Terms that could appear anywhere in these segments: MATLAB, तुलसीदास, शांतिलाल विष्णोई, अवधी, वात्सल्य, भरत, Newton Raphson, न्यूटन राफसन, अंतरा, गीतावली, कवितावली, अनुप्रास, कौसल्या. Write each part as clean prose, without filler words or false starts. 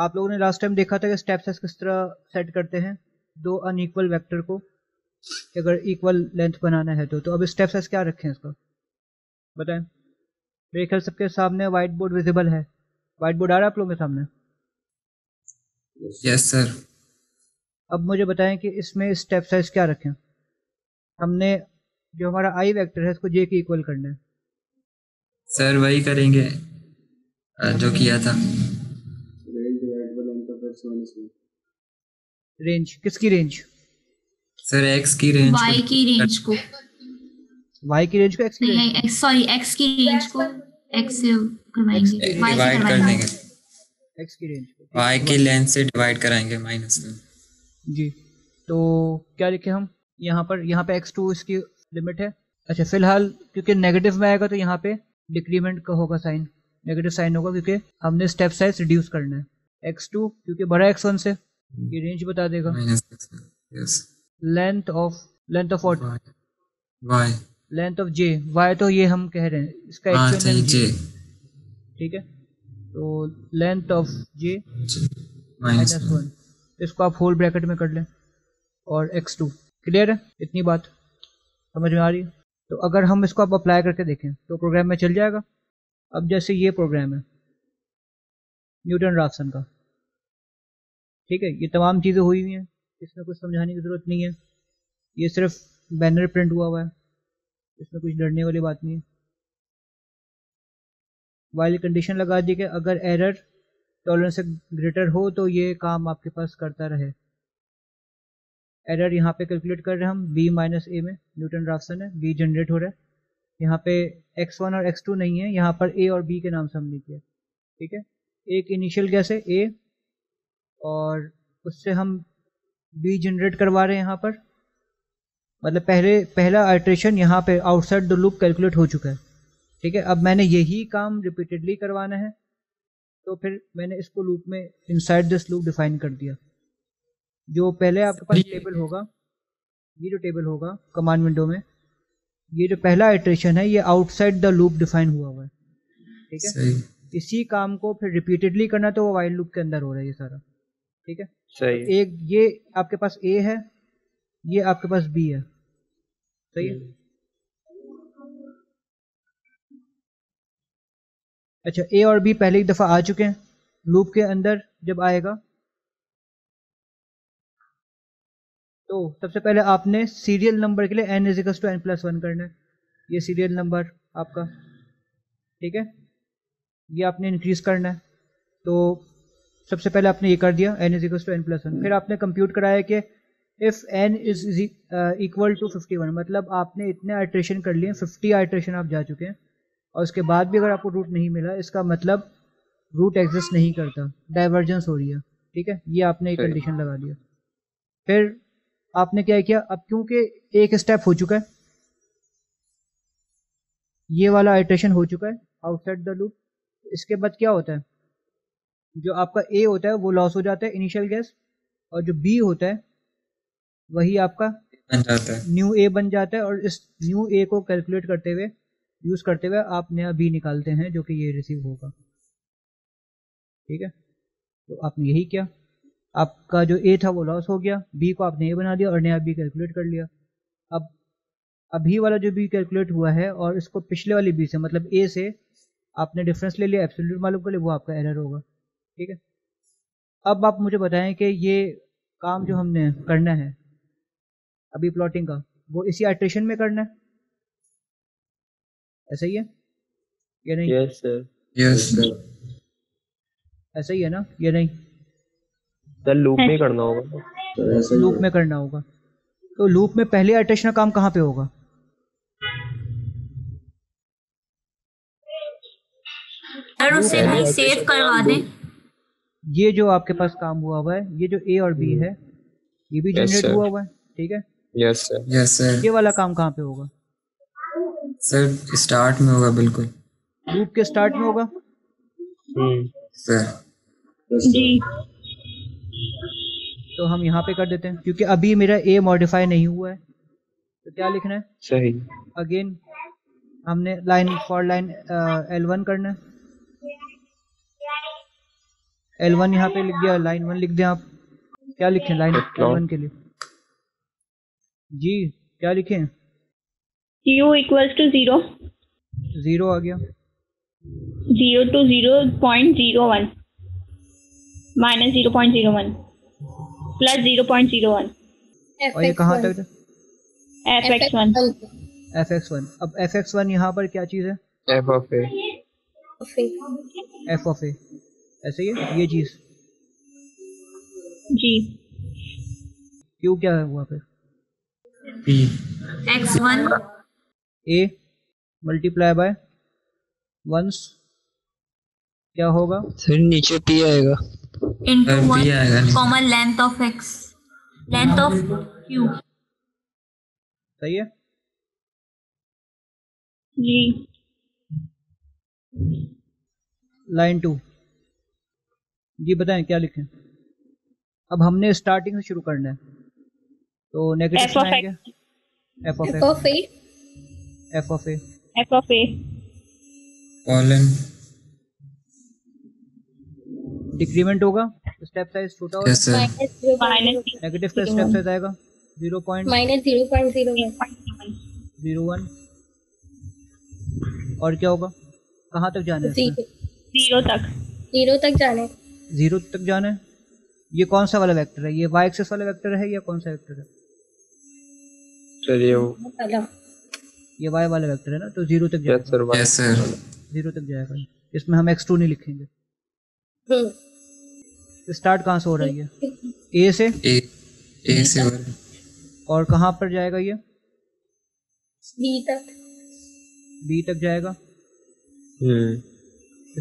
आप लोगों ने लास्ट टाइम देखा था कि स्टेप साइज किस तरह सेट करते हैं दो अनइक्वल वेक्टर को, अगर इक्वल लेंथ बनाना है तो अब स्टेप साइज क्या रखें इसका बताएं। मेरे ख्याल सबके सामने व्हाइट बोर्ड विजिबल है, व्हाइट बोर्ड आ रहा है आप लोगों के सामने? Yes sir. अब मुझे बताएं कि इसमें स्टेप साइज क्या रखें। हमने जो हमारा आई वेक्टर है इसको जे के इक्वल करना है सर, वही करेंगे जो किया था। रेंज किसकी रेंज सर? एक्स की रेंज, वाई की रेंज को, वाई की रेंज को एक्स की रेंज, सॉरी एक्स की रेंज को एक्स से करवाएंगे, डिवाइड कर देंगे एक्स की रेंज को वाई की लेंथ से डिवाइड कराएंगे माइनस जी। तो क्या लिखे हम यहाँ पर? यहाँ पे x2 इसकी लिमिट है। अच्छा फिलहाल क्योंकि नेगेटिव में आएगा तो यहाँ पे डिक्रीमेंट का होगा साइन, नेगेटिव साइन होगा क्योंकि हमने स्टेप साइज रिड्यूस करना है। x2 क्योंकि बड़ा x1 से, ये रेंज बता देगा। Yes length of what? Y, length of J, Y तो ये हम कह रहे हैं इसका एक्चुअल जे, ठीक है। तो लेंथ ऑफ जे -1, इसको आप होल ब्रैकेट में कर लें और x2। क्लियर है? इतनी बात समझ में आ रही है? तो अगर हम इसको आप अप्लाई करके देखें तो प्रोग्राम में चल जाएगा। अब जैसे ये प्रोग्राम है न्यूटन राफसन का, ठीक है, ये तमाम चीज़ें हुई हुई हैं, इसमें कुछ समझाने की ज़रूरत नहीं है, ये सिर्फ बैनर प्रिंट हुआ है, इसमें कुछ डरने वाली बात नहीं है। वाइल कंडीशन लगा दी कि अगर एरर टॉलरेंस से ग्रेटर हो तो ये काम आपके पास करता रहे। एरर यहाँ पे कैलकुलेट कर रहे हैं हम b माइनस ए में, न्यूटन राफसन है, b जनरेट हो रहा है। यहाँ पे x1 और x2 नहीं है, यहाँ पर a और b के नाम से हमने किया, ठीक है। एक इनिशियल गैस है a और उससे हम b जनरेट करवा रहे हैं यहाँ पर, मतलब पहला आइटरेशन यहाँ पे आउटसाइड द लूप कैलकुलेट हो चुका है, ठीक है। अब मैंने यही काम रिपीटेडली करवाना है तो फिर मैंने इसको लूप में इनसाइड दिस लूप डिफाइन कर दिया। जो पहले आपके पास टेबल होगा, ये जो टेबल होगा कमांड विंडो में, ये जो पहला आइटरेशन है ये आउटसाइड द लूप डिफाइन हुआ है, ठीक है। इसी काम को फिर रिपीटेडली करना तो वो वाइल लूप के अंदर हो रहा है ये सारा, ठीक है। तो एक ये आपके पास ए है, ये आपके पास बी है, सही है। अच्छा ए और बी पहले एक दफा आ चुके हैं लूप के अंदर, जब आएगा तो सबसे पहले आपने सीरियल नंबर के लिए n=n+1 करना है, ये सीरियल नंबर आपका, ठीक है, ये आपने इंक्रीज करना है। तो सबसे पहले आपने ये कर दिया n=n+1। फिर आपने कंप्यूट कराया कि इफ़ n = 51, मतलब आपने इतने आइटरेशन कर लिए, 50 आइटरेशन आप जा चुके हैं और उसके बाद भी अगर आपको रूट नहीं मिला इसका मतलब रूट एग्जिस्ट नहीं करता, डाइवर्जेंस हो रही है, ठीक है। ये आपने एक कंडीशन लगा दिया। फिर आपने क्या किया, अब क्योंकि एक स्टेप हो चुका है, ये वाला आइटरेशन हो चुका है आउटसाइड द लूप, इसके बाद क्या होता है, जो आपका ए होता है वो लॉस हो जाता है इनिशियल गैस, और जो बी होता है वही आपका बन जाता है, न्यू ए बन जाता है। और इस न्यू ए को कैलकुलेट करते हुए, यूज करते हुए आप नया बी निकालते हैं जो कि ये रिसीव होगा, ठीक है। तो आपने यही किया, आपका जो ए था वो लॉस हो गया, बी को आपने ए बना दिया और नया बी कैलकुलेट कर लिया। अब अभी वाला जो बी कैलकुलेट हुआ है और इसको पिछले वाली बी से, मतलब ए से आपने डिफरेंस ले लिया एब्सोल्यूट मालूम कर लिया, वो आपका एरर होगा, ठीक है। अब आप मुझे बताएं कि ये काम जो हमने करना है अभी प्लॉटिंग का, वो इसी आइटरेशन में करना है, ऐसा ही है या नहीं? Yes sir. Yes sir. ऐसा ही है ना या नहीं? लूप में करना होगा, लूप में करना होगा। तो लूप में पहले आइटरेशन काम कहाँ पे होगा? और उसे भाई सेव करवा दें। ये जो आपके पास काम हुआ है, ये जो ए और बी है ये भी जनरेट हुआ है, ठीक है। Yes sir. Yes sir. ये वाला काम कहाँ पे होगा सर? स्टार्ट में होगा, बिल्कुल लूप के स्टार्ट में होगा सर जी। तो हम यहाँ पे कर देते हैं क्योंकि अभी मेरा ए मॉडिफाई नहीं हुआ है, तो क्या लिखना है? सही। अगेन हमने लाइन फॉर लाइन L1 करना है, L1 यहाँ पे लिख दिया, लाइन 1 लिख दें आप, क्या लिखें लाइन L1 के लिए जी, क्या लिखें Q equals to 0, 0 आ गया, 0 to 0.01 minus 0.01 plus 0.01 और ये कहाँ तक fx1 fx1। अब fx1 यहाँ पर क्या चीज है, f of a, f of a ऐसे ये चीज जी। क्यों क्या है वहाँ पे p x1 a multiply by once क्या होगा, फिर नीचे p आएगा into 1 common length of x length of q, सही है जी। लाइन 2 जी बताएं क्या लिखें, अब हमने स्टार्टिंग से शुरू करना है तो नेगेटिव साइन आएगा, f of a, f of a, f of a colon decrement होगा, स्टेप साइज छोटा होगा, नेगेटिव का स्टेप साइज आएगा 0.01 और क्या होगा, कहाँ तक जाना है, 0 तक जाना है, 0 तक जाना है। ये कौन सा वाला वेक्टर है, ये y एक्सिस वाला वेक्टर है या कौन सा वेक्टर है, चलिए वो ये y वाला वेक्टर है ना, तो 0 तक जाएगा, यस सर 0 तक जाएगा। इसमें हम x2 नहीं लिखेंगे, स्टार्ट कहाँ से हो रहा है, ये a से, a से और कहाँ पर जाएगा, ये b तक जाएगा।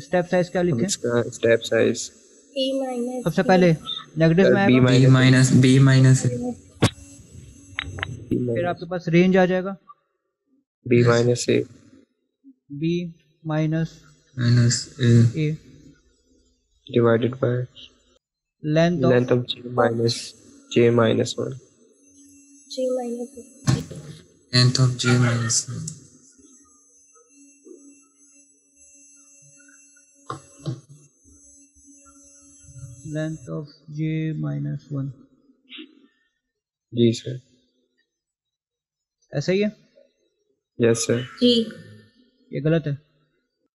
स्टेप साइज क्या लिखें, स्टेप साइज सबसे पहले नेगेटिव में आएगा b-, फिर आपके पास रेंज आ जाएगा b-a divided by length of j-1 length of j-1 length of j-1 जी सर, ऐसा ही है यस सर जी, ये गलत है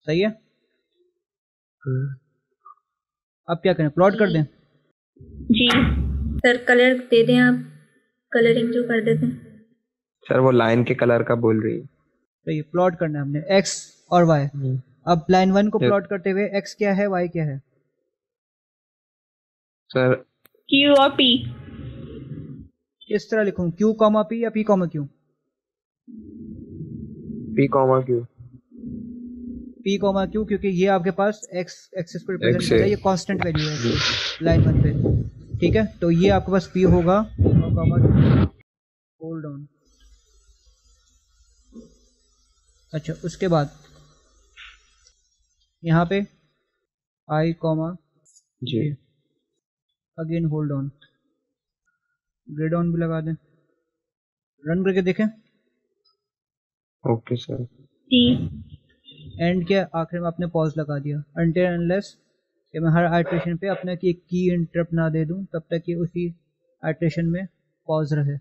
सही है। अब क्या करें, प्लॉट कर दें जी सर, कलर दे दें आप, कलरिंग जो कर देते हैं सर, वो लाइन के कलर का बोल रही है, तो ये प्लॉट करना है हमने x और y। अब लाइन 1 को प्लॉट करते हुए x क्या है y क्या है सर, Q और P किस तरह लिखूं, Q कॉमा P या P comma Q, P comma Q, P comma Q क्योंकि ये आपके पास x एक्सिस पर रिप्रेजेंट कर रहा है, ये कांस्टेंट वैल्यू है लाइन 1 पे, ठीक है। तो ये आपके पास P होगा कॉमा होल्ड ऑन, अच्छा उसके बाद यहाँ पे I comma G again hold on, grid on भी लगा दें, रन करके देखें। ओके सर एंड क्या, आखिर में आपने पॉज लगा दिया अनटिल अनलेस कि मैं हर आइटरेशन पे अपना की इंटरप्ट ना दे दूं, तब तक ये उसी आइटरेशन में पॉज रहे।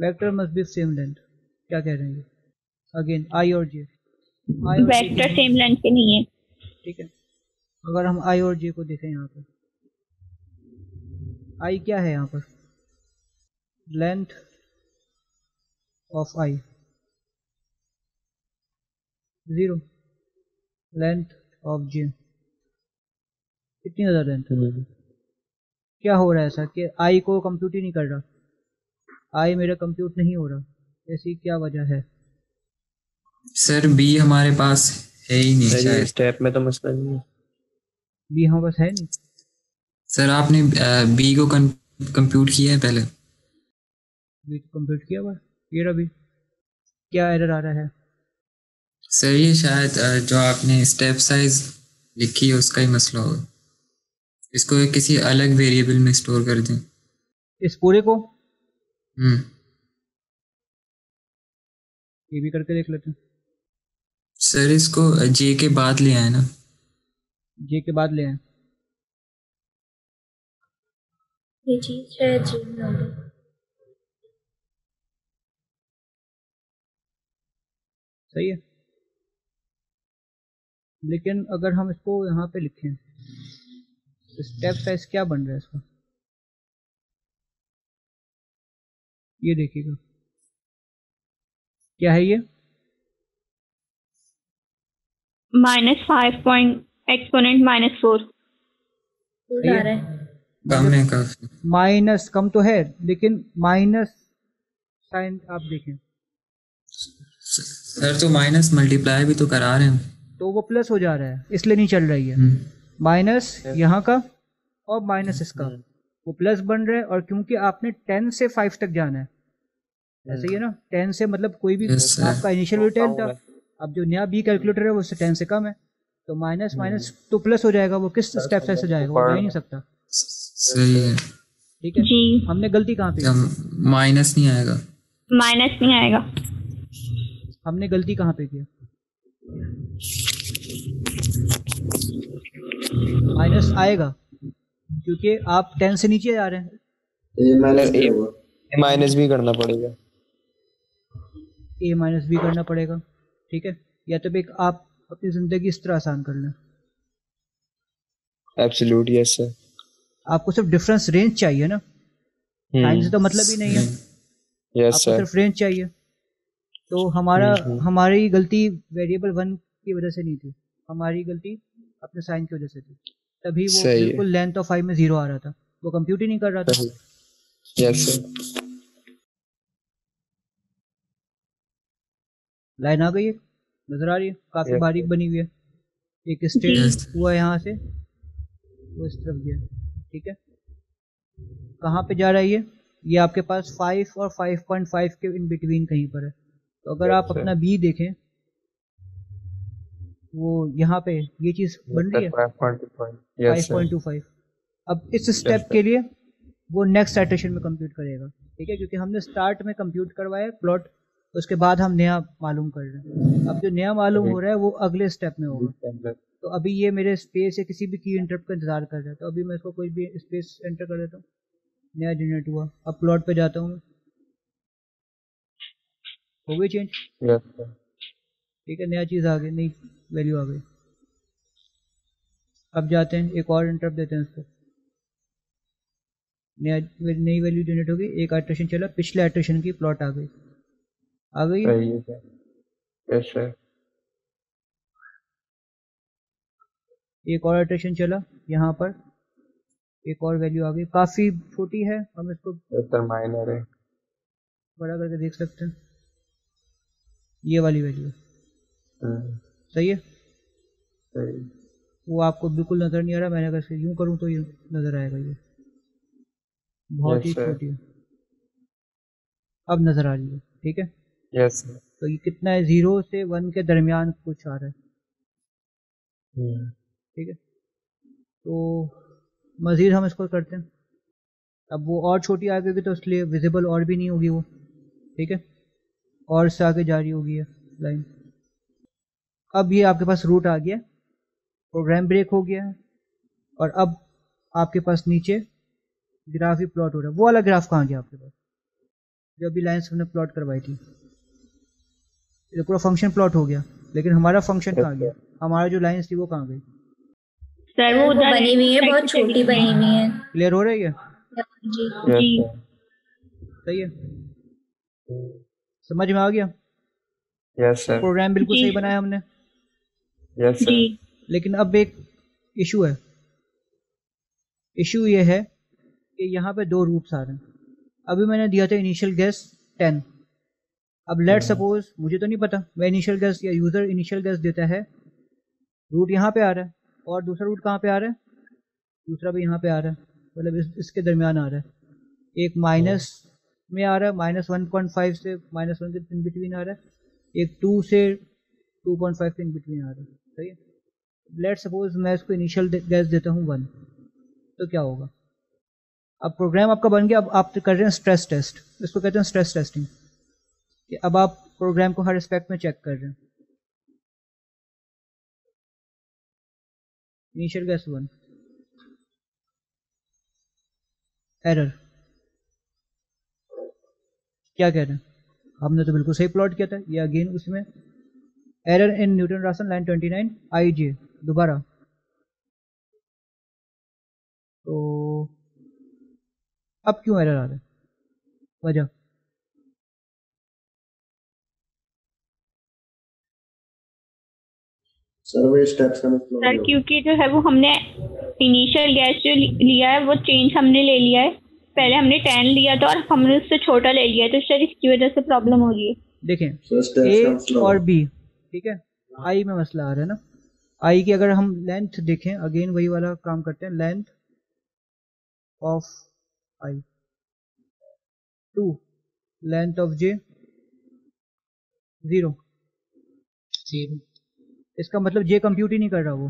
Vector must be same length, क्या कह रहे हैं अगेन आई और जे, वेक्टर सेम लेंथ के नहीं है ठीक है। अगर हम आई और जे को देखें यहाँ पर आई क्या है, यहाँ पर length of I 0, length of J कितनी ज़्यादा लेंथ, क्या हो रहा है ऐसा कि आई को कंप्यूट ही नहीं कर रहा, आई मेरा कंप्यूट नहीं हो रहा, ऐसी क्या वजह है सर, बी हमारे पास है ही नहीं सर, स्टेप में तो मसला नहीं है, बी हमारे पास है नहीं सर, आपने बी को कंप्यूट किया है पहले, बी को कंप्यूट किया हुआ ये रहा बी, क्या एरर आ रहा है सर, ये शायद जो आपने स्टेप साइज लिखी है उसका ही मसला होगा, इसको किसी अलग वेरिएबल में स्टोर कर दें इस पूरे को ये भी करके देख लेते हैं। सर इसको जे के बाद ले आए ना, जे के बाद ले आए। ये चीज है जे में सही है, लेकिन अगर हम इसको यहाँ पे लिखें तो स्टेप साइज क्या बन रहा है इसका, ये देखिएगा क्या है ये -5 एक्सपोनेंट -4 माइनस कम तो है लेकिन माइनस साइन आप देखें सर, तो माइनस मल्टीप्लाई भी तो करा रहे हैं तो वो प्लस हो जा रहा है इसलिए नहीं चल रही है। माइनस यहाँ का और माइनस इसका वो प्लस बन रहा है, और क्योंकि आपने 10 से 5 तक जाना है ऐसे ही है ना, 10 से मतलब कोई भी आपका इनिशियल वैल्यू 10 था, अब जो नया बी कैलकुलेटर है वो 10 से कम है तो माइनस माइनस तो प्लस हो जाएगा, वो किस स्टेप से जाएगा वो जा ही नहीं सकता। सही है ठीक है, हमने गलती कहाँ पे, माइनस नहीं आएगा, माइनस नहीं आएगा, हमने गलती कहाँ पे किया, माइनस आएगा क्योंकि आप 10 से नीचे जा रहे हैं। ए माइनस भी करना पड़ेगा, ए माइनस भी करना पड़ेगा ठीक है, या तो एक आप अपनी जिंदगी इस तरह आसान कर लें। एब्सोल्यूट यस सर, आपको सिर्फ डिफरेंस रेंज चाहिए ना, टाइम से तो मतलब ही नहीं है। यस सर, सिर्फ रेंज चाहिए। तो हमारी गलती वेरिएबल 1 की वजह से नहीं थी, हमारी गलती अपने साइन की वजह से थी, तभी वो बिल्कुल लेंथ ऑफ 5 में 0 आ रहा था, वो कंप्यूट ही नहीं कर रहा था। यस सर, लाइन आ गई है, नजर आ रही है, काफी बारीक बनी हुई है, एक स्ट्रेट हुआ यहाँ से वो इस तरफ गया ठीक है। कहाँ पे जा रहा है ये आपके पास 5 और 5.5 के इन बिटवीन कहीं पर है, तो अगर आप अपना बी देखें वो यहाँ पे ये चीज बन रही है 5.25। अब इस स्टेप के लिए वो नेक्स्ट इटरेशन में कंप्यूट करेगा ठीक है, क्योंकि हमने स्टार्ट में कंप्यूट करवाया प्लॉट, उसके बाद हम नया मालूम कर रहे हैं। अब जो नया मालूम हो रहा है वो अगले स्टेप में होगा। तो अभी ये मेरे स्पेस या किसी भी की इंटरप्ट का इंतजार कर रहा है, तो अभी मैं इसको कोई भी स्पेस एंटर कर देता हूँ, नया यूनिट हुआ। अब प्लॉट पे जाता हूँ, हो गई चेंज ठीक है, नया चीज आ गई, नई वैल्यू आ गई। अब जाते हैं एक और इंटरप्ट देते हैं इसको, नई वैल्यू जनरेट हो गई, एक इटरेशन चला, पिछले इटरेशन की प्लॉट आ गई, आ गई सर। एक और इटरेशन चला, यहाँ पर एक और वैल्यू आ गई, काफी छोटी है, हम इसको माइनर है बड़ा करके देख सकते हैं, ये वाली वैल्यू सही है, वो आपको बिल्कुल नजर नहीं आ रहा, मैंने अगर यूं करूं तो ये नजर आएगा, ये बहुत ही छोटी है, अब नजर आ रही है ठीक है। यस सर, तो ये कितना है 0 से 1 के दरमियान कुछ आ रहा है ठीक है, तो मजीद हम इसको करते हैं। अब वो और छोटी आ गई तो इसलिए विजिबल और भी नहीं होगी वो ठीक है, और से आगे जारी होगी लाइन। अब ये आपके पास रूट आ गया, प्रोग्राम ब्रेक हो गया है, और अब आपके पास नीचे ग्राफ ही प्लॉट हो रहा है। वो वाला ग्राफ कहाँ गया आपके पास, जो अभी लाइन्स हमने प्लॉट करवाई थी, ये पूरा फंक्शन प्लॉट हो गया, लेकिन हमारा फंक्शन कहाँ गया, हमारा जो लाइन्स थी वो कहाँ गई सर, वो बनी हुई है, बहुत छोटी बनी हुई है। क्लियर हो रही है सही है, समझ में आ गया। यस सर, प्रोग्राम बिल्कुल सही बनाया हमने। यस सर, लेकिन अब एक इशू है, इशू ये है कि यहाँ पे 2 रूट्स आ रहे हैं। अभी मैंने दिया था इनिशियल गैस 10, अब लेट सपोज, मुझे तो नहीं पता, मैं इनिशियल गैस या यूजर इनिशियल गैस देता है, रूट यहाँ पे आ रहा है और दूसरा रूट कहाँ पे आ रहा है, दूसरा भी यहाँ पे आ रहा है, मतलब इसके दरमियान आ रहा है, एक माइनस में आ रहा है, -1.5 से -1 के इन बिटवीन आ रहा है, एक 2 से 2.5 के इन बिटवीन आ रहा है सही है। लेट्स सपोज मैं इसको इनिशियल गैस देता हूँ 1, तो क्या होगा, अब प्रोग्राम आपका बन गया, अब आप कर रहे हैं स्ट्रेस टेस्ट, इसको कहते हैं स्ट्रेस टेस्टिंग, कि अब आप प्रोग्राम को हर एस्पेक्ट में चेक कर रहे हैं। इनिशियल गैस 1, एरर, क्या कह रहे हैं, हमने तो बिल्कुल सही प्लॉट किया था। ये अगेन उसमें error in Newton Raphson line 29 IJ, दोबारा तो अब क्यों एरर आ रहा है, वजह सर क्योंकि जो है वो हमने इनिशियल गैस जो लिया है वो चेंज हमने ले लिया है, पहले हमने 10 लिया था और हमने उससे छोटा ले लिया है, तो सर इसकी वजह से प्रॉब्लम हो रही है। देखें ए और बी, ठीक है, आई में मसला आ रहा है ना, आई की अगर हम लेंथ देखें, अगेन वही वाला काम करते हैं, length of I two, length of J 0, इसका मतलब जे कंप्यूट ही नहीं कर रहा वो।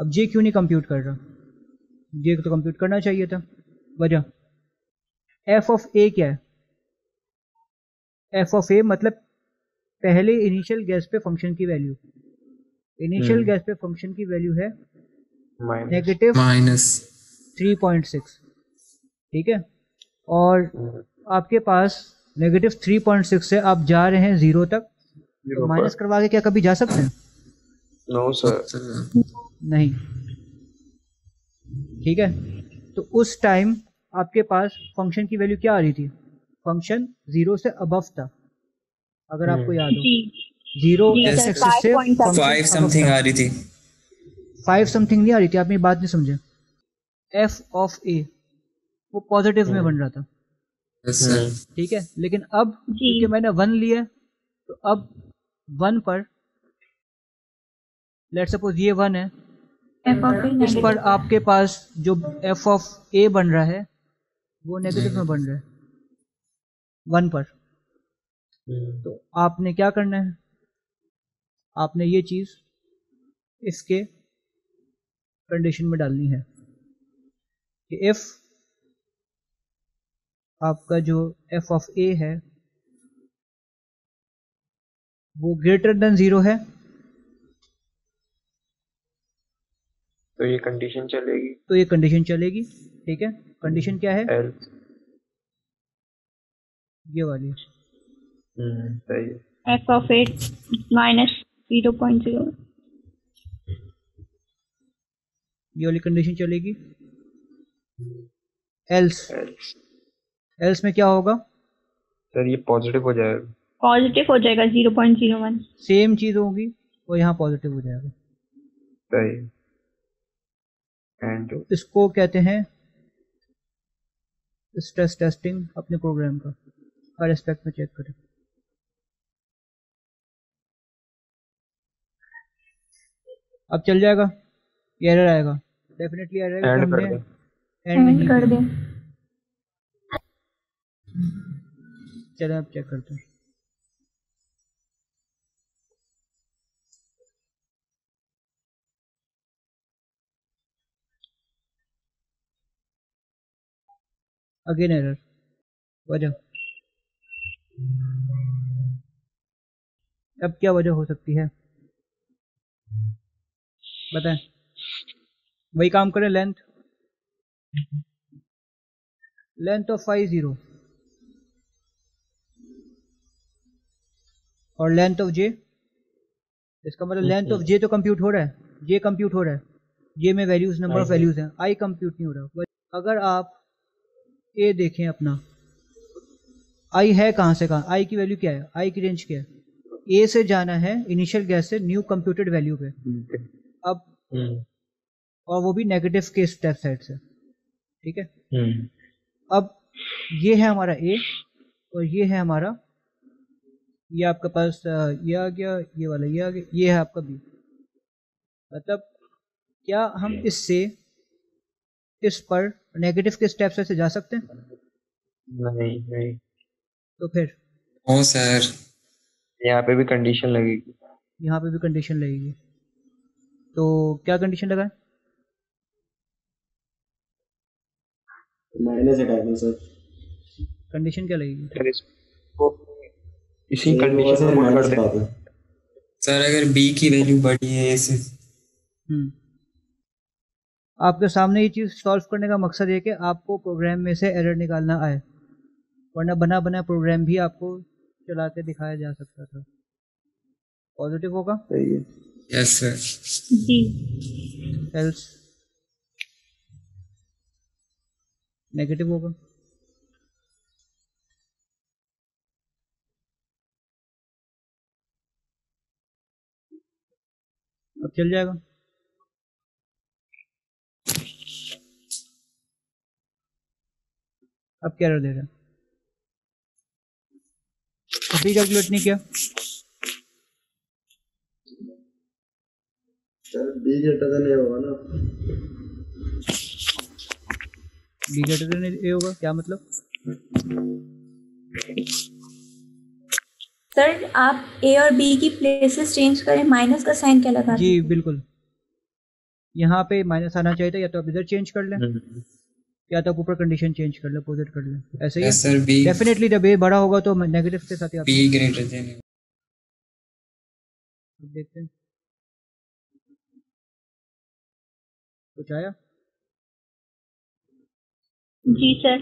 अब जे क्यों नहीं कंप्यूट कर रहा, जे तो कंप्यूट करना चाहिए था, वजह एफ ऑफ ए क्या है, एफ ऑफ ए मतलब पहले इनिशियल गैस पे फंक्शन की वैल्यू, इनिशियल गैस पे फंक्शन की वैल्यू है -3.6, ठीक है, और आपके पास -3.6 से आप जा रहे हैं 0 तक, तो माइनस करवा के क्या कभी जा सकते हैं? नो सर, नहीं, ठीक है। तो उस टाइम आपके पास फंक्शन की वैल्यू क्या आ रही थी, फंक्शन 0 से अबव था, अगर आपको याद हो 0 x-axis से 5 समथिंग आ रही थी, 5 समथिंग नहीं आ रही थी, आपने बात नहीं समझे। f ऑफ a वो पॉजिटिव में बन रहा था, ठीक है, लेकिन अब क्योंकि मैंने 1 लिया तो अब 1 पर लेट्स सपोज ये 1 है, इस पर आपके पास जो f ऑफ a बन रहा है वो नेगेटिव में बन रहा है 1 पर, तो आपने क्या करना है, आपने ये चीज इसके कंडीशन में डालनी है कि इफ आपका जो f ऑफ a है वो ग्रेटर देन 0 है तो ये कंडीशन चलेगी, तो ये कंडीशन चलेगी, ठीक है। कंडीशन क्या है, ये वाली सही है, f ऑफ a -0.0, ये वाली कंडीशन चलेगी। एल्स, एल्स में क्या होगा सर, ये पॉजिटिव हो जाएगा, पॉजिटिव हो जाएगा 0.01, सेम चीज होगी वो यहाँ पॉजिटिव हो जाएगा, सही है। तो इसको कहते हैं स्ट्रेस टेस्टिंग, अपने प्रोग्राम का हर एस्पेक्ट में चेक करें। अब चल जाएगा, ये एरर आएगा, डेफिनेटली एरर आएगा, एंड कर दें, चलें अब चेक करते हैं। अगेन एरर, वजह, अब क्या वजह हो सकती है बताएं, वही काम करें, लेंथ, लेंथ ऑफ आई 0 और लेंथ ऑफ जे, इसका मतलब लेंथ ऑफ जे तो कंप्यूट हो रहा है, जे कंप्यूट हो रहा है, जे में वैल्यूज नंबर ऑफ वैल्यूज हैं, आई कंप्यूट नहीं हो रहा। अगर आप ए देखें अपना, आई है कहां से कहां, आई की वैल्यू क्या है, आई की रेंज क्या है, ए से जाना है इनिशियल गैस से न्यू कंप्यूटेड वैल्यू पे, अब और वो भी नेगेटिव के स्टेप साइड से, ठीक है। अब ये है हमारा ए और ये है हमारा, ये आपके पास ये आ गया, ये वाला ये आ गया, ये है आपका बी, मतलब क्या हम इससे इस पर नेगेटिव के स्टेप से जा सकते हैं? नहीं, नहीं। तो फिर ओ सर यहाँ पे भी कंडीशन लगेगी, यहाँ पे भी कंडीशन लगेगी, तो क्या कंडीशन लगाए, माइनस हटाएंगे सर। कंडीशन क्या लगेगी इसी कंडीशन से माइनस पाते हैं सर। अगर b की वैल्यू बड़ी है ऐसे आपके सामने ये चीज़ सॉल्व करने का मकसद है कि आपको प्रोग्राम में से एरर निकालना आए, वरना बना बना प्रोग्राम भी आपको चला के दिखाया जा सकता था। पॉजिटिव होगा यस सर जी। एल्स नेगेटिव होगा। अब चल जाएगा अब क्या एरर दे रहा है? अभी कैलकुलेट नहीं किया sir. b greater than a होगा ना, b ग्रेटर देन a होगा क्या मतलब सर? आप a और b की प्लेसेस चेंज करें, माइनस का साइन क्या लगा जी? बिल्कुल यहाँ पे माइनस आना चाहिए था। या तो आप इधर चेंज कर लें या तो ऊपर कंडीशन चेंज कर ले, अपोजिट कर ले। ऐसे ही सर डेफिनेटली जब ए बड़ा होगा तो नेगेटिव के साथ ही बी ग्रेटर देन देखते हैं कुछ आया जी सर।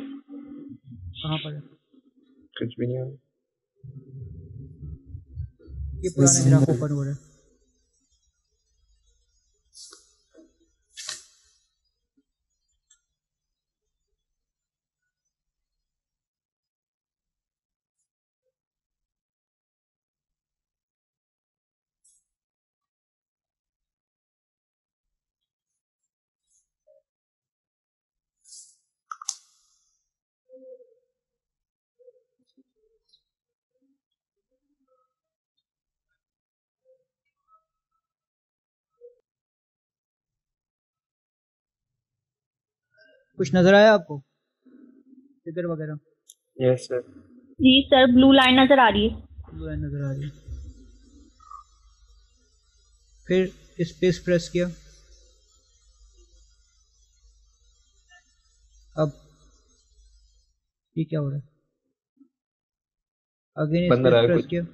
कहाँ पर कुछ भी नहीं ये पुराने ग्राफ ओपन हो रहा है। कुछ नजर आया आपको फिगर वगैरह? यस सर जी सर। ब्लू लाइन नजर आ रही है, ब्लू लाइन नजर आ रही है। फिर स्पेस प्रेस किया, अब ये क्या हो रहा है? अगेन स्पेस प्रेस किया,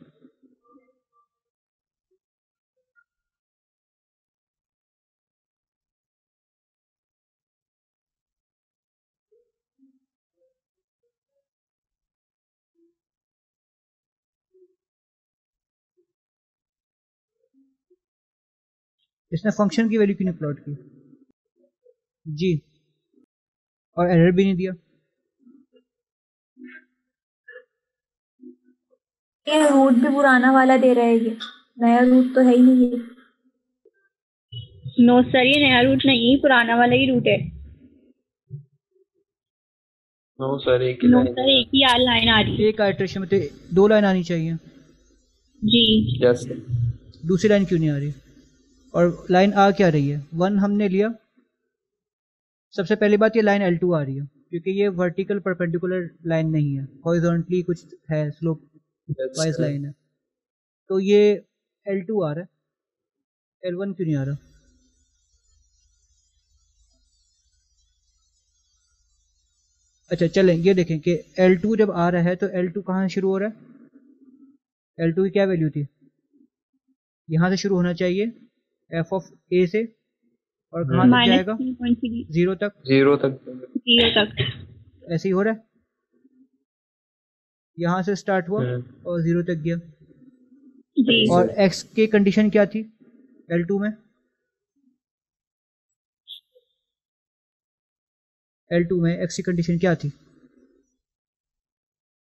इसने फंक्शन की वैल्यू क्यों नहीं प्लॉट की जी? और एरर भी नहीं दिया। ये रूट भी पुराना वाला दे रहा है, ये नया रूट तो है ही नहीं। ये नो सर, ये नया रूट नहीं, पुराना वाला ही रूट है। नो सर एक ही लाइन आ रही है। एक आइटरेशन में तो दो लाइन आनी चाहिए जी। Yes sir. दूसरी लाइन क्यों नहीं आ रही? और लाइन आ क्या रही है? वन हमने लिया। सबसे पहली बात ये लाइन L2 आ रही है क्योंकि ये वर्टिकल परपेंडिकुलर लाइन नहीं है, हॉरिजॉन्टली कुछ है, स्लोप वाइज लाइन है। तो ये L2 आ रहा है, L1 क्यों नहीं आ रहा? अच्छा चलें ये देखें कि L2 जब आ रहा है तो L2 कहाँ शुरू हो रहा है? L2 की क्या वैल्यू थी? यहाँ से शुरू होना चाहिए f ऑफ a से, और कहाँ तक जाएगा? जीरो तक, जीरो तक, जीरो तक। ऐसे ही हो रहा है, यहाँ से स्टार्ट हुआ और जीरो तक गया। और x की कंडीशन क्या थी L2 में? L2 में x की कंडीशन क्या थी?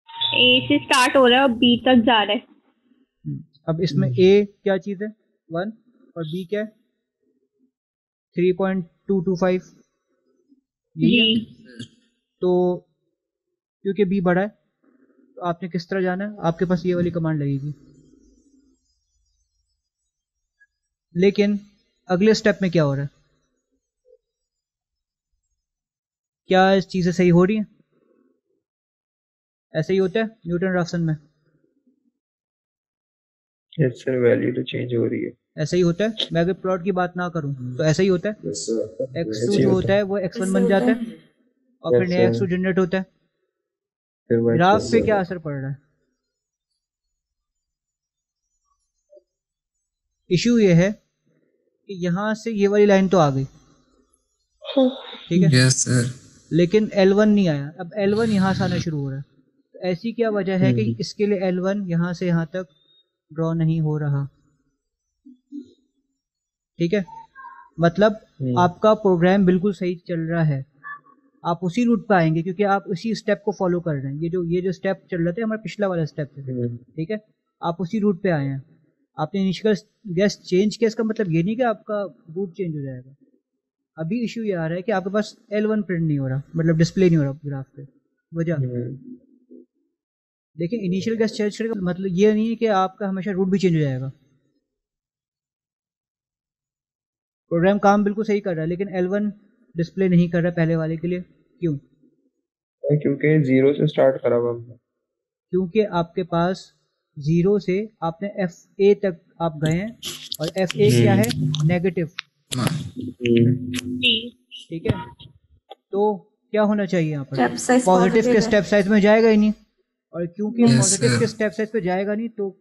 a से स्टार्ट हो रहा है और b तक जा रहा है। अब इसमें a क्या चीज है? 1 और b क्या है? 3.225 जी। तो क्योंकि b बड़ा है तो आपने किस तरह जाना है? आपके पास ये वाली कमांड लगेगी। लेकिन अगले स्टेप में क्या हो रहा है? क्या इस चीजें सही हो रही हैं? ऐसे ही होता है न्यूटन रैफसन में। यस सर, वैल्यू तो चेंज हो रही है। ऐसा ही होता है, मैं अगर प्लॉट की बात ना करूं तो ऐसा ही होता है। x2 जो होता है वो x1 बन जाता है और फिर डीएक्स टू जनरेट होता है। ग्राफ पे क्या असर पड़ रहा है? इश्यू ये है कि यहाँ से ये वाली लाइन तो आ गई, ठीक है yes, लेकिन L1 नहीं आया। अब L1 यहाँ से आना शुरू हो रहा है, तो ऐसी क्या वजह है कि इसके लिए L1 यहाँ से यहाँ तक ड्रॉ नहीं हो रहा? ठीक है, मतलब आपका प्रोग्राम बिल्कुल सही चल रहा है, आप उसी रूट पर आएंगे क्योंकि आप उसी स्टेप को फॉलो कर रहे हैं। ये जो स्टेप चल रहा था हमारा पिछला वाला स्टेप था, ठीक है, आप उसी रूट पे आए हैं। आपने इनिशियल गैस चेंज किया, इसका मतलब ये नहीं कि आपका रूट चेंज हो जाएगा। अभी इशू ये आ रहा है कि आपके पास L1 प्रिंट नहीं हो रहा, मतलब डिस्प्ले नहीं हो रहा ग्राफ पे। वजह देखिए, इनिशियल गैस चेंज करेगा मतलब ये नहीं है कि आपका हमेशा रूट भी चेंज हो जाएगा। प्रोग्राम काम बिल्कुल सही कर रहा है लेकिन L1 डिस्प्ले नहीं कर रहा पहले वाले के लिए। क्यों? क्योंकि जीरो से स्टार्ट करा हुआ, क्योंकि आपके पास जीरो से आपने FA तक आप गए हैं और FA क्या है? नेगेटिव, ठीक है। तो क्या होना चाहिए यहाँ पर? पॉजिटिव के स्टेप साइज में जाएगा ही नहीं, और क्योंकि पॉजिटिव के स्टेप साइज पे जाएगा नहीं तो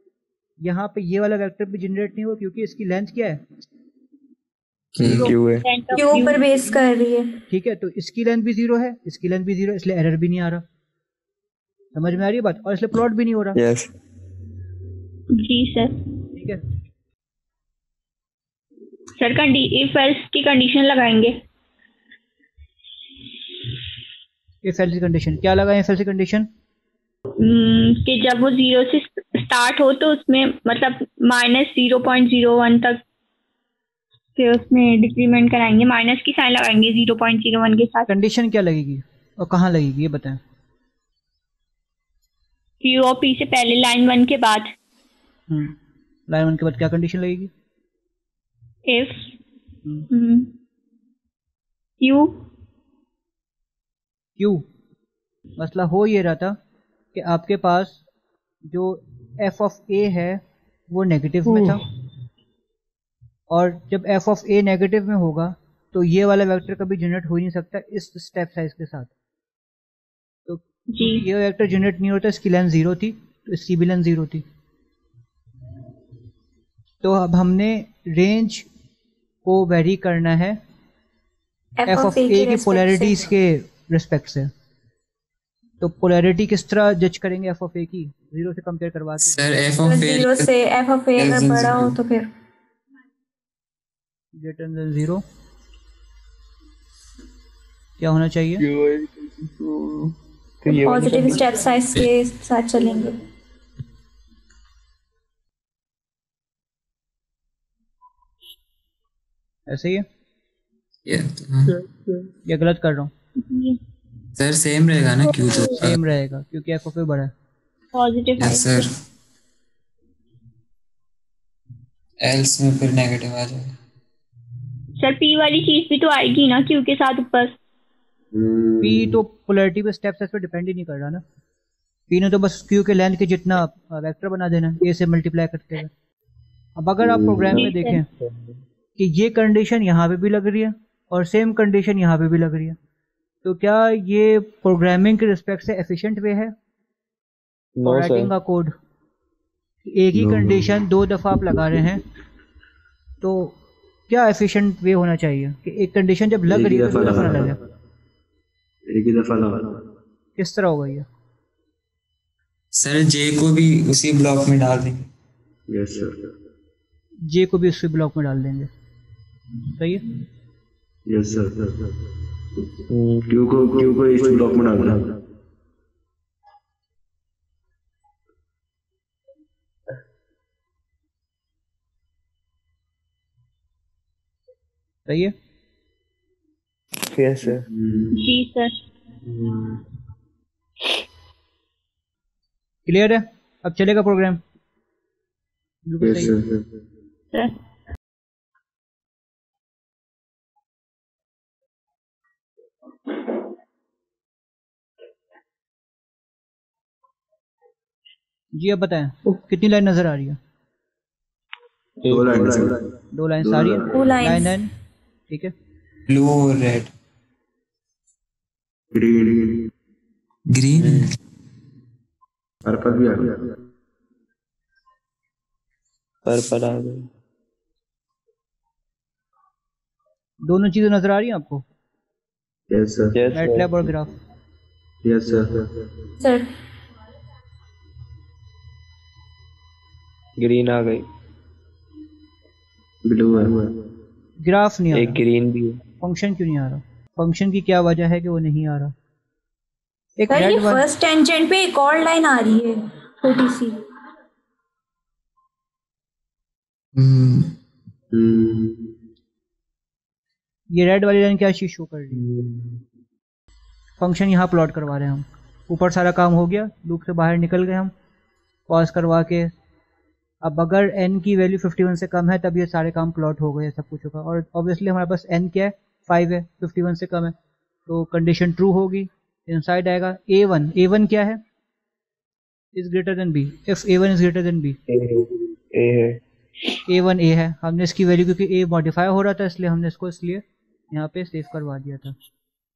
यहाँ पे ये वाला वेक्टर भी जनरेट नहीं होगा क्योंकि इसकी लेंथ क्या है? क्यू पर बेस कर रही है, ठीक है। तो इसकी लेंथ भी जीरो है, इसकी लेंथ भी जीरो, इसलिए एरर भी नहीं आ रहा। समझ में आ रही है बात? और इसलिए प्लॉट भी नहीं हो रहा। जी सर, ठीक है सर। इफ एल्स की कंडीशन लगाएंगे, इफ एल्स की कंडीशन क्या लगाएं? इफ एल्स की कंडीशन कि जब वो जीरो से स्टार्ट हो तो उसमें मतलब -0.01 तक फिर उसमें डिक्रीमेंट कराएंगे, माइनस की साइन लगाएंगे 0.01 के साथ। कंडीशन क्या लगेगी और कहाँ लगेगी ये बताएं? पी से पहले लाइन 1 के बाद। लाइन 1 के बाद क्या कंडीशन लगेगी? If Q. मसला हो ये रहा था कि आपके पास जो f(a) है वो नेगेटिव में था, और जब f(a) नेगेटिव में होगा तो ये वाला वेक्टर कभी जनरेट हो नहीं सकता इस स्टेप साइज के साथ। तो जी ये वेक्टर जनरेट नहीं होता, इसकी लेंथ 0 थी तो इसकी भी लेंथ 0 थी। तो अब हमने रेंज को वेरी करना है f(a) की पोलैरिटीज के रिस्पेक्ट से। तो पोलैरिटी किस तरह जज करेंगे f(a) की? जीरो से कंपेयर करवा के सर। जीरो से f(a) अगर बड़ा हो तो फिर ग्रेटर देन 0 क्या होना चाहिए? तो पॉजिटिव स्टेप साइज के साथ चलेंगे। ऐसे ही है या गलत कर रहा हूँ सर? सेम रहेगा ना, क्यों तो सेम रहेगा क्योंकि f(a) बड़ा है। पॉजिटिव है सर, एल्स में फिर नेगेटिव आ जाएगा सर। p वाली चीज भी तो आएगी ना q के साथ ऊपर। p तो पोलैरिटी पे स्टेप साइज पे डिपेंड ही नहीं कर रहा ना। p ने तो बस q के लेंथ के जितना वेक्टर बना देना, a से मल्टीप्लाई करते हुए। अब अगर आप प्रोग्राम में देखें कि ये कंडीशन यहाँ पे भी लग रही है और सेम कंडीशन यहाँ पे भी लग रही है, तो क्या ये प्रोग्रामिंग के रिस्पेक्ट से एफिशिएंट वे है? No, राइटिंग का कोड एक ही कंडीशन दो दफा आप लगा रहे हैं, तो क्या एफिशिएंट वे होना चाहिए कि एक कंडीशन जब लग रही है तो दफा लगे? एक ही दफा लगा। किस तरह होगा ये सर? जे को भी उसी ब्लॉक में डाल देंगे। यस सर, जे को भी उसी ब्लॉक में डाल देंगे, सही है? Yes sir. क्यू को इस ब्लॉक में डालना। सही है? Yes sir. जी सर, क्लियर है? अब चलेगा प्रोग्राम? बिल्कुल सही है। जी अब बताएं कितनी लाइन नजर आ रही है? दो लाइन आ रही है, ठीक है। ब्लू और रेड ग्रीन ग्रीन पर्पल भी आ गया, पर्पल आ गया। दोनों चीजें नजर आ रही हैं आपको? Yes sir. मैटलैब और graph. Yes sir. Sir green आ गई, ब्लू है, ग्राफ नहीं आ रहा, एक ग्रीन भी है। फंक्शन क्यों नहीं आ रहा? फंक्शन की क्या वजह है कि वो नहीं आ रहा? एक रेड वन फर्स्ट टेंजेंट पे एक और लाइन आ रही है छोटी सी। ये रेड वाली लाइन क्या चीज शो कर रही है? फंक्शन यहाँ प्लॉट करवा रहे हैं हम। ऊपर सारा काम हो गया, लूप से बाहर निकल गए हम, पॉज करवा के। अब अगर n की वैल्यू 51 से कम है तब ये सारे काम प्लॉट हो गए, सब कुछ होगा। और ऑब्वियसली हमारे पास n क्या है? 5 है, 51 से कम है तो कंडीशन ट्रू होगी, इनसाइड आएगा। a1, a1 क्या है? Is greater than b। If a1 is greater than b, a है, a1 a है। हमने इसकी वैल्यू क्योंकि a मॉडिफाई हो रहा था इसलिए हमने इसको इसलिए यहाँ पे सेव करवा दिया था,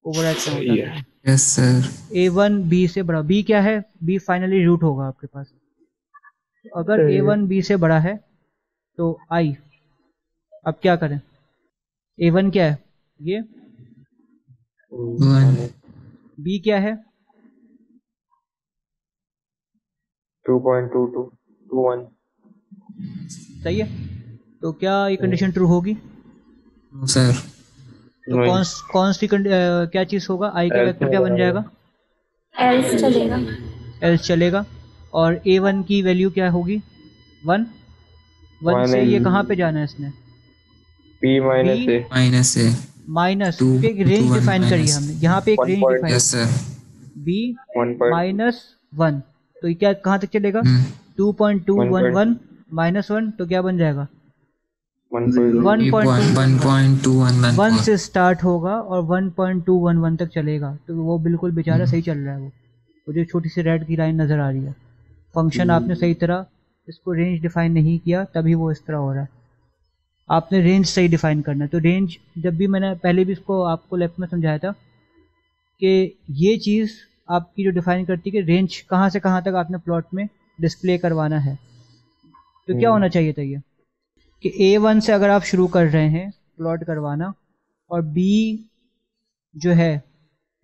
ओवरराइट से होता है। Yes sir. a1 b से बड़ा, b क्या है? b फाइनली रूट होगा आपके पास। अगर a1 b से बड़ा है तो i। अब क्या करें? a1 क्या है? ये b क्या है? 2.2221। सही है। तो क्या ये कंडीशन ट्रू होगी सर? तो कौन सी क्या चीज होगा? i का वेक्टर क्या बन जाएगा? एल्स चलेगा, एल्स चलेगा। और a1 की वैल्यू क्या होगी? 1 से ये कहाँ पे जाना है इसने? माइनस एक रेंज डिफाइन करी हमने यहाँ पे, एक रेंज डिफाइन b -1। तो ये क्या कहाँ तक चलेगा? 2.211 -1 तो क्या बन जाएगा? 1.211 से स्टार्ट होगा और 1.211 तक चलेगा। तो वो बिल्कुल बेचारा सही चल रहा है, वो जो छोटी सी रेड की लाइन नजर आ रही है। फंक्शन आपने सही तरह इसको रेंज डिफाइन नहीं किया तभी वो इस तरह हो रहा है। आपने रेंज सही डिफाइन करना है। तो रेंज, जब भी मैंने पहले भी इसको आपको लैब में समझाया था कि ये चीज़ आपकी जो डिफाइन करती है कि रेंज कहाँ से कहाँ तक आपने प्लॉट में डिस्प्ले करवाना है। तो क्या होना चाहिए था ये कि a1 से अगर आप शुरू कर रहे हैं प्लॉट करवाना और b जो है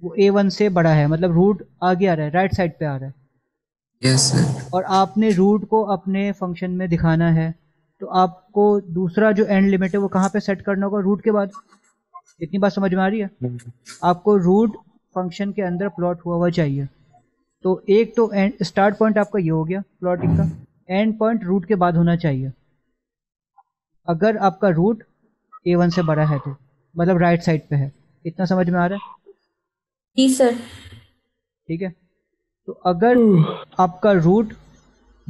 वो a1 से बड़ा है, मतलब रूट आगे आ रहा है, राइट साइड पे आ रहा है। Yes, और आपने रूट को अपने फंक्शन में दिखाना है तो आपको दूसरा जो एंड लिमिट है वो कहाँ पे सेट करना होगा? रूट के बाद। इतनी बात समझ में आ रही है आपको? रूट फंक्शन के अंदर प्लॉट हुआ हुआ चाहिए। तो एक तो एंड स्टार्ट पॉइंट आपका ये हो गया प्लॉटिंग का, एंड पॉइंट रूट के बाद होना चाहिए अगर आपका रूट a1 से बड़ा है तो, मतलब राइट साइड पे है। इतना समझ में आ रहा है? जी सर। ठीक है। तो अगर आपका रूट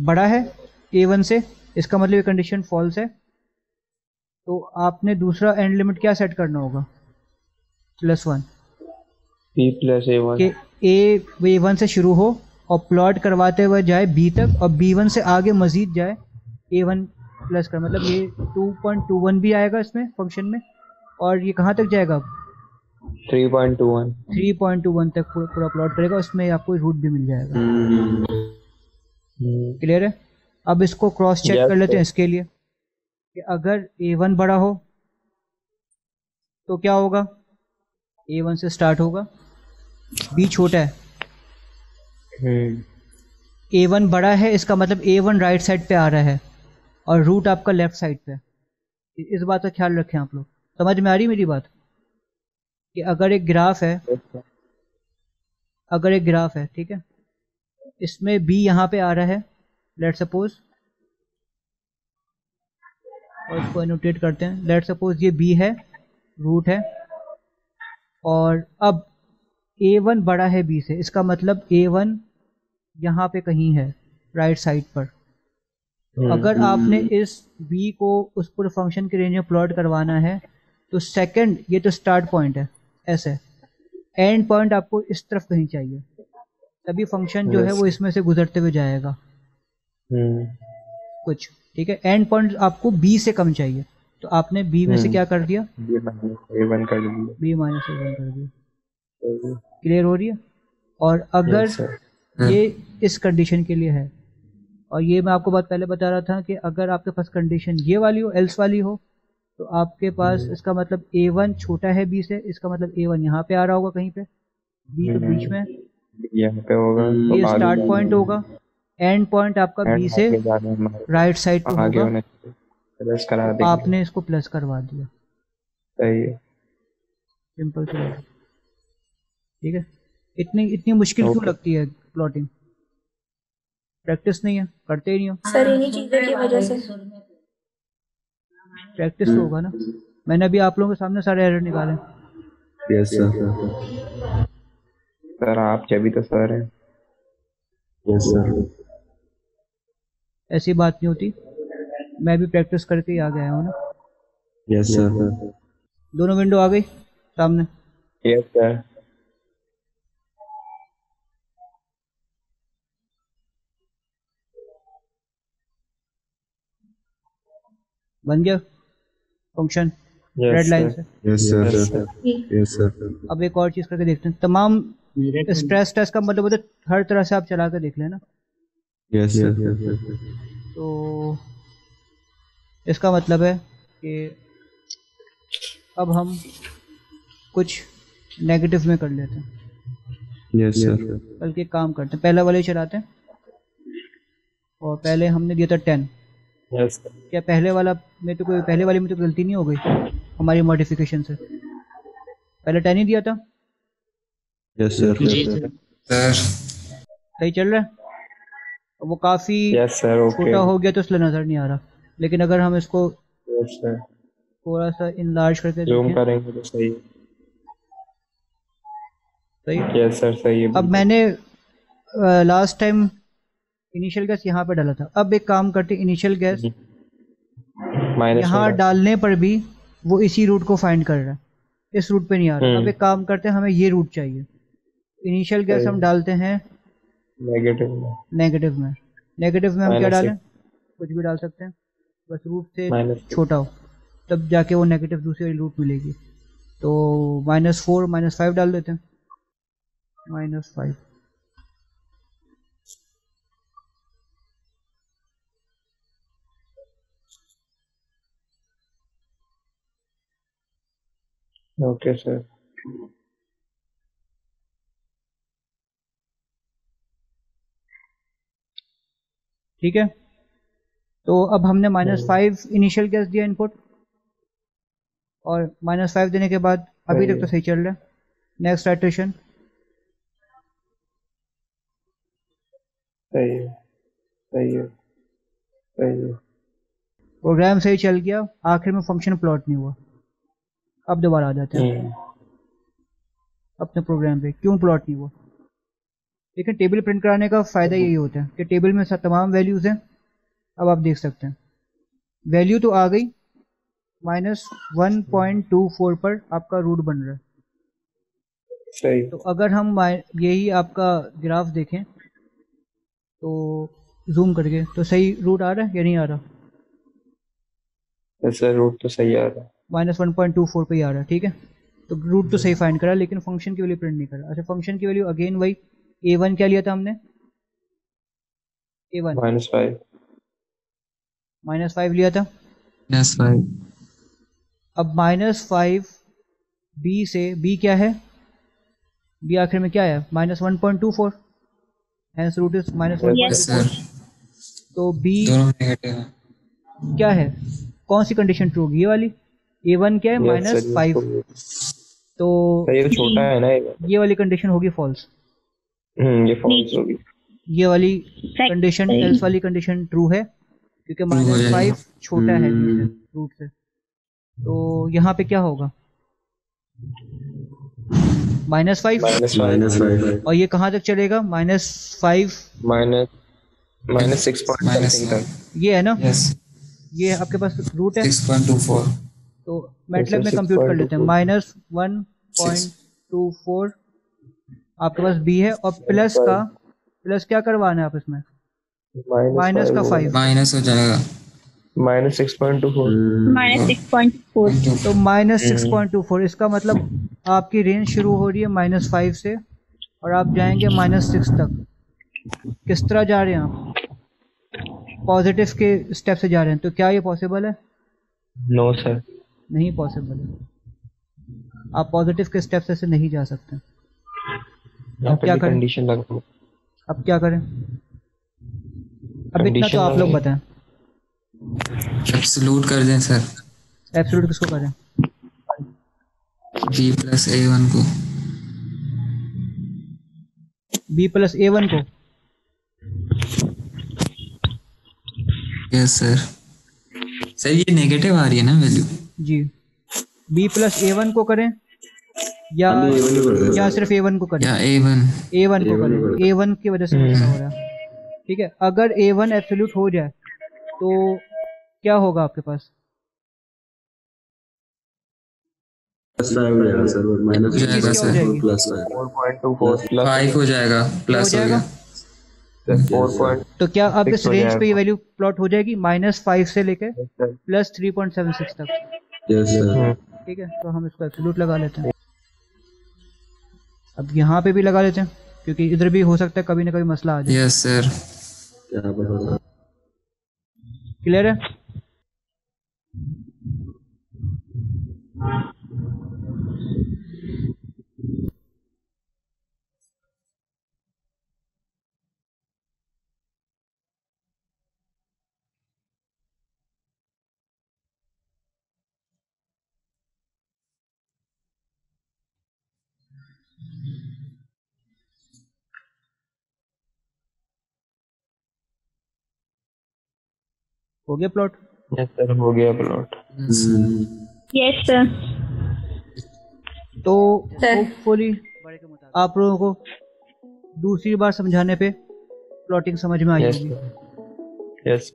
बड़ा है a1 से, इसका मतलब ये कंडीशन फॉल्स है, तो आपने दूसरा एंड लिमिट क्या सेट करना होगा? +1 कि a1 से शुरू हो और प्लॉट करवाते हुए जाए b तक और b1 से आगे मजीद जाए a1 प्लस कर, मतलब ये 2.21 भी आएगा इसमें फंक्शन में। और ये कहाँ तक जाएगा? 3.21 तक पूरा प्लॉट करेगा, उसमें आपको रूट भी मिल जाएगा। क्लियर है? अब इसको क्रॉस चेक कर लेते हैं इसके लिए कि अगर a1 बड़ा हो तो क्या होगा? a1 से स्टार्ट होगा, b छोटा है, a1 बड़ा है, इसका मतलब a1 राइट साइड पे आ रहा है और रूट आपका लेफ्ट साइड पे। इस बात का ख्याल रखें आप लोग। समझ में आ रही मेरी बात कि अगर एक ग्राफ है, अगर एक ग्राफ है, ठीक है, इसमें b यहाँ पे आ रहा है, लेट सपोज, और इसको एनोटेट करते हैं। लेट सपोज ये b है, रूट है, और अब a1 बड़ा है b से, इसका मतलब a1 यहाँ पे कहीं है राइट साइड पर। अगर आपने इस b को उस पूरे फंक्शन के रेंज में प्लॉट करवाना है तो सेकंड, ये तो स्टार्ट पॉइंट है ऐसे, एंड पॉइंट आपको इस तरफ कहीं चाहिए तभी फंक्शन जो है वो इसमें से गुजरते हुए जाएगा कुछ। ठीक है। एंड पॉइंट आपको b से कम चाहिए तो आपने b में से क्या कर दिया? b -1 कर दिया, b -1 कर दिया। क्लियर हो रही है। और अगर ये इस कंडीशन के लिए है, और ये मैं आपको बात पहले बता रहा था कि अगर आपके पास कंडीशन ये वाली हो, एल्स वाली हो, तो आपके पास इसका मतलब a1 छोटा है b से, इसका मतलब a1 यहाँ पे आ रहा होगा कहीं पे, b तो बीच में यहाँ पे होगा, ये स्टार्ट पॉइंट होगा, एंड पॉइंट आपका b से राइट साइड पे होगा, आपने इसको प्लस करवा दिया, सही है, सिंपल सी बात, ठीक है। इतनी इतनी मुश्किल क्यों लगती है प्लॉटिंग? प्रैक्टिस नहीं है, करते ही नहीं हो सर, इन्हीं चीजों की वजह से। प्रैक्टिस होगा ना, मैंने अभी आप लोगों के सामने सारे एरर निकाले। यस सर, सर आप जब भी तो सर हैं। यस सर, ऐसी बात नहीं होती, मैं भी प्रैक्टिस करके ही आ गया हूँ ना। यस सर, दोनों विंडो आ गई सामने। यस सर, बन गया फंक्शन रेड लाइन से। Yes sir, yes sir. अब एक और चीज करके देखते हैं, तमाम स्ट्रेस टेस्ट का मतलब होता है हर तरह से आप चला कर देख लेना। यस सर, तो इसका मतलब है कि अब हम कुछ नेगेटिव में कर लेते हैं। यस सर, बल्कि काम करते हैं, पहले वाले ही चलाते हैं। और पहले हमने दिया था 10। Yes, क्या पहले वाला में तो कोई, पहले वाले में तो गलती नहीं हो गई हमारी मॉडिफिकेशन से? पहले 10 ही दिया था। यस सर, सही चल रहा है वो, काफी छोटा हो गया तो इसलिए नजर नहीं आ रहा, लेकिन अगर हम इसको थोड़ा सा इनलार्ज करके जूम करेंगे तो सही। सही है सर, सही है। अब मैंने लास्ट टाइम इनिशियल गैस यहाँ पे डाला था, अब एक काम करते, इनिशियल गैस यहाँ डालने पर भी वो इसी रूट को फाइंड कर रहा है, इस रूट पे नहीं आ रहा। अब एक काम करते हैं, हमें ये रूट चाहिए, इनिशियल गैस हम डालते हैं नेगेटिव में हम क्या डालें? कुछ भी डाल सकते हैं, बस रूट से छोटा हो, तब जाके वो नेगेटिव दूसरी रूट मिलेगी। तो -4 -5 डाल देते हैं, -5। ओके सर, ठीक है। तो अब हमने -5 इनिशियल गैस दिया इनपुट, और -5 देने के बाद अभी तक तो सही चल रहा है। नेक्स्ट इटरेशन सही है, सही है, सही है, प्रोग्राम सही चल गया, आखिर में फंक्शन प्लॉट नहीं हुआ। अब दोबारा आ जाते हैं अपने प्रोग्राम पे, क्यों प्लॉट नहीं हुआ? लेकिन टेबल प्रिंट कराने का फायदा यही होता है कि टेबल में तमाम वैल्यूज हैं। अब आप देख सकते हैं वैल्यू तो आ गई, -1.24 पर आपका रूट बन रहा है। सही। तो अगर हम यही आपका ग्राफ देखें तो जूम करके, तो सही रूट आ रहा है या नहीं आ रहा? सर रूट तो सही आ रहा है, -1.24 पे ही आ रहा है, ठीक है। तो रूट तो सही फाइंड करा, लेकिन फंक्शन की वैल्यू प्रिंट नहीं करा। अच्छा, फंक्शन की वैल्यू अगेन वही a1, क्या लिया था हमने? a1 -5 लिया था। अब -5 b से, b क्या है? b आखिर में क्या है? -1.24, hence root is -1.24। तो b क्या है, कौन सी कंडीशन ट्रू होगी? ये वाली। a1 क्या है? -5। तो ये छोटा है ना, ये वाली कंडीशन होगी फॉल्स। ये फॉल्स होगी, ये वाली कंडीशन। एल्स वाली कंडीशन ट्रू है क्योंकि -5 छोटा है रूट से। तो यहाँ पे क्या होगा? -5। और ये कहाँ तक चलेगा? -5 -6 ये है ना। ये आपके पास रूट है 6.24, तो मैटलैब में कंप्यूट कर लेते हैं। -1.24 आपके पास b है, और प्लस का, प्लस क्या करवाना है आप इसमें? माइनस का 5, माइनस हो जाएगा -6.24, तो -6.24। इसका मतलब आपकी रेंज शुरू हो रही है -5 से और आप जाएंगे -6 तक। किस तरह जा रहे हैं आप? पॉजिटिव के स्टेप से जा रहे हैं। तो क्या ये पॉसिबल है? नो सर, नहीं पॉसिबल है। आप पॉजिटिव के स्टेप से नहीं जा सकते। अब क्या करें? अब क्या करें? अब इतना तो आप लोग बताएं। एब्सोल्यूट कर दें सर। एब्सोल्यूट किसको करें? b+a1 को। b+a1 को? Yes sir. सर ये नेगेटिव आ रही है ना वैल्यू? जी। b+a1 को करें या सिर्फ a1 को करें? या a1 को करें। a1 की वजह से हो रहा है, ठीक है। अगर a1 एब्सोल्यूट हो जाए तो क्या होगा आपके पास? तो क्या अब इस रेंज पे ये वैल्यू प्लॉट हो जाएगी -5 से लेके +3.76 तक? ठीक है, तो हम इसको एब्सोल्यूट लगा लेते हैं। अब यहाँ पे भी लगा लेते हैं क्योंकि इधर भी हो सकता है कभी ना कभी मसला आ जाए। Yes sir. क्लियर है? हो गया प्लॉट? यस सर, हो गया प्लॉट। Yes sir. तो होपफुली आप लोगों को दूसरी बार समझाने पे प्लॉटिंग समझ में आई होगी। यस।